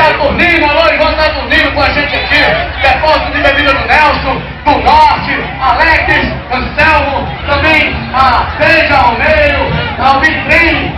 tá dormindo, alô, Ivan tá dormindo com a gente aqui. Depósito de bebida do Nelson, do Norte, Alex, Anselmo, também a Beija Romero, a Vitrim,